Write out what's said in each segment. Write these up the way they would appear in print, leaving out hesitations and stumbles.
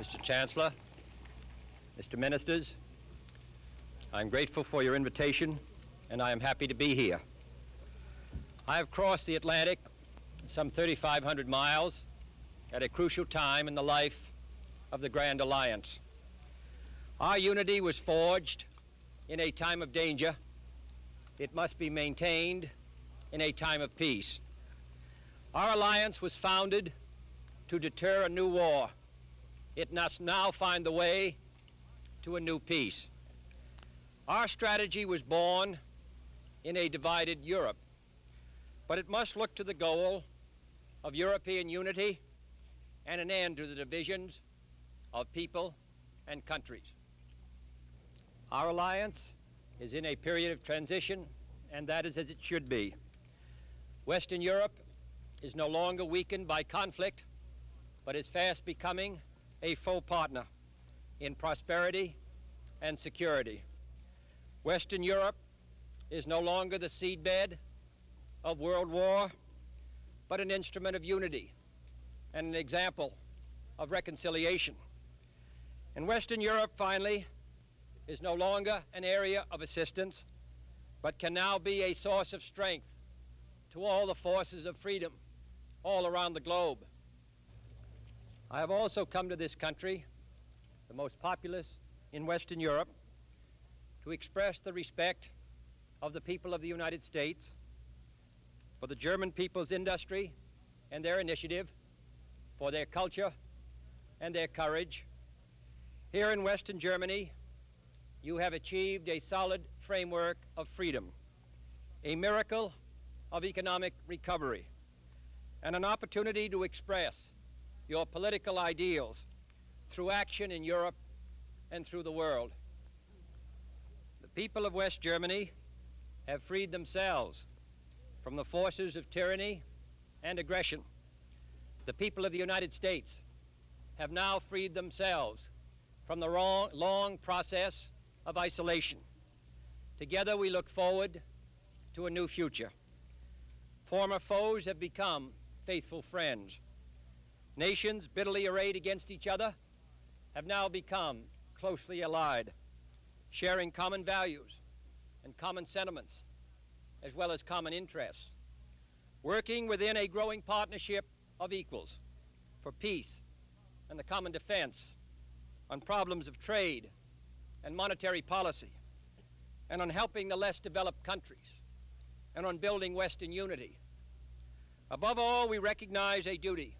Mr. Chancellor, Mr. Ministers, I'm grateful for your invitation, and I am happy to be here. I have crossed the Atlantic some 3,500 miles at a crucial time in the life of the Grand Alliance. Our unity was forged in a time of danger. It must be maintained in a time of peace. Our alliance was founded to deter a new war. It must now find the way to a new peace. Our strategy was born in a divided Europe, but it must look to the goal of European unity and an end to the divisions of people and countries. Our alliance is in a period of transition, and that is as it should be. Western Europe is no longer weakened by conflict, but is fast becoming a full partner in prosperity and security. Western Europe is no longer the seedbed of world war, but an instrument of unity and an example of reconciliation. And Western Europe, finally, is no longer an area of assistance, but can now be a source of strength to all the forces of freedom all around the globe. I have also come to this country, the most populous in Western Europe, to express the respect of the people of the United States for the German people's industry and their initiative, for their culture and their courage. Here in Western Germany, you have achieved a solid framework of freedom, a miracle of economic recovery, and an opportunity to express your political ideals through action in Europe and through the world. The people of West Germany have freed themselves from the forces of tyranny and aggression. The people of the United States have now freed themselves from the long process of isolation. Together we look forward to a new future. Former foes have become faithful friends. Nations bitterly arrayed against each other have now become closely allied, sharing common values and common sentiments, as well as common interests, working within a growing partnership of equals for peace and the common defense on problems of trade and monetary policy, and on helping the less developed countries, and on building Western unity. Above all, we recognize a duty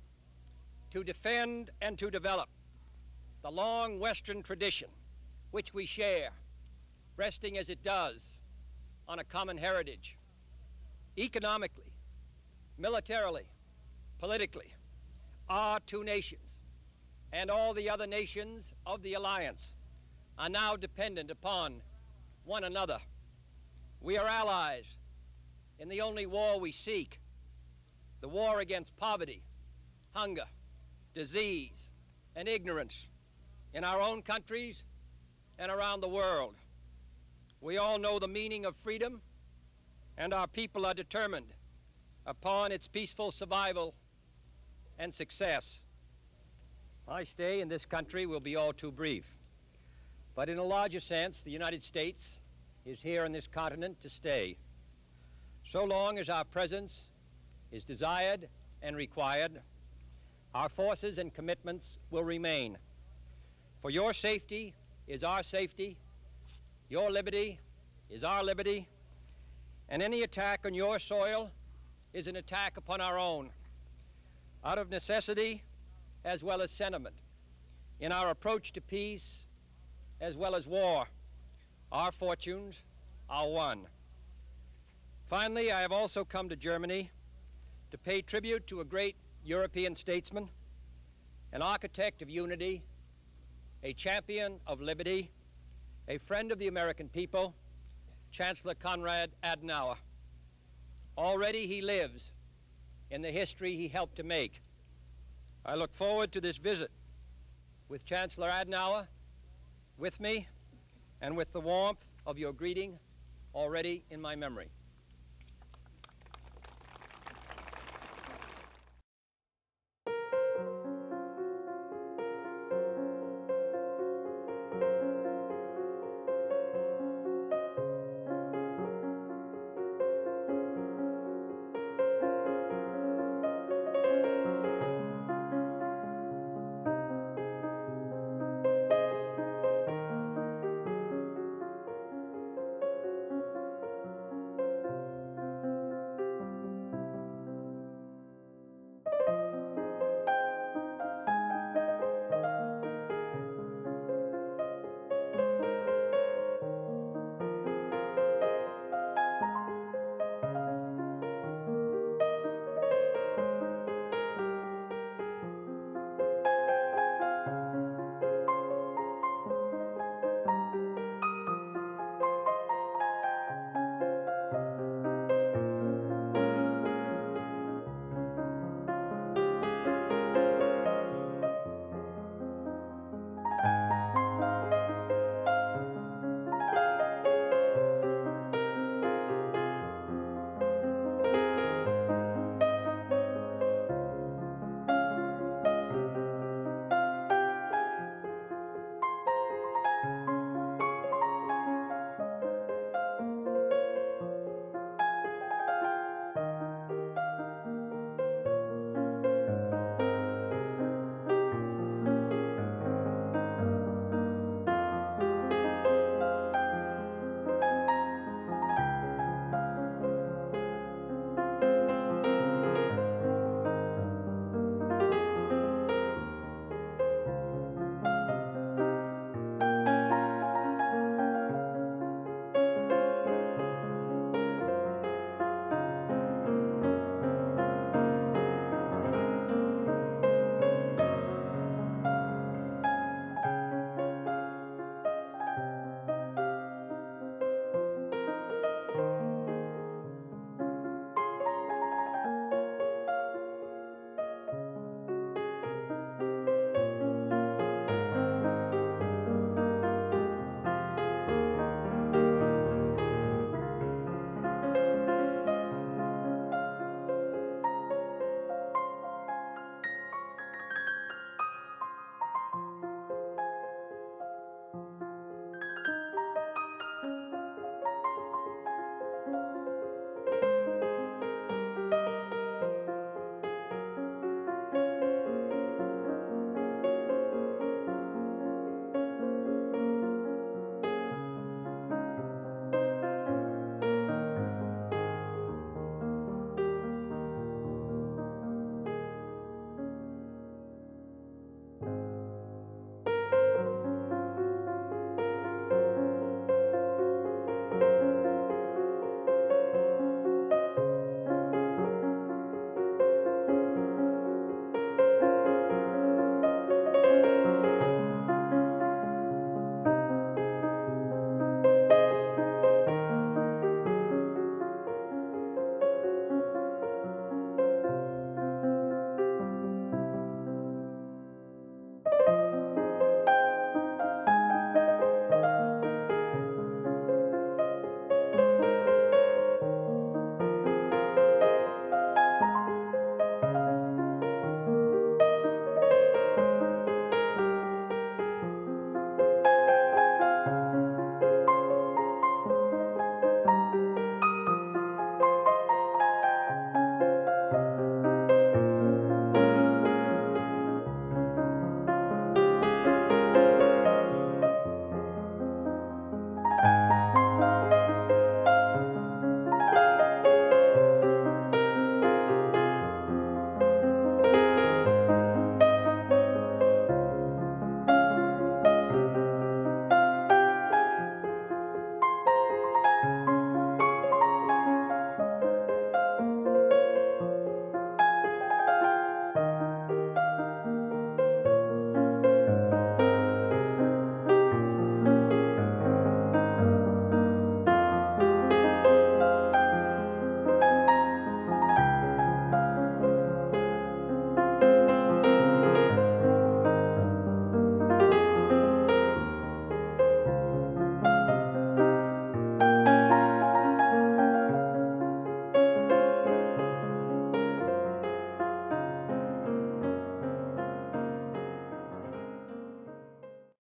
to defend and to develop the long Western tradition which we share, resting as it does on a common heritage, economically, militarily, politically. Our two nations and all the other nations of the alliance are now dependent upon one another. We are allies in the only war we seek, the war against poverty, hunger, disease, and ignorance in our own countries and around the world. We all know the meaning of freedom, and our people are determined upon its peaceful survival and success. My stay in this country will be all too brief, but in a larger sense, the United States is here on this continent to stay, so long as our presence is desired and required. Our forces and commitments will remain. For your safety is our safety, your liberty is our liberty, and any attack on your soil is an attack upon our own, out of necessity as well as sentiment. In our approach to peace as well as war, our fortunes are one. Finally, I have also come to Germany to pay tribute to a great European statesman, an architect of unity, a champion of liberty, a friend of the American people, Chancellor Konrad Adenauer. Already he lives in the history he helped to make. I look forward to this visit with Chancellor Adenauer, with me, and with the warmth of your greeting already in my memory.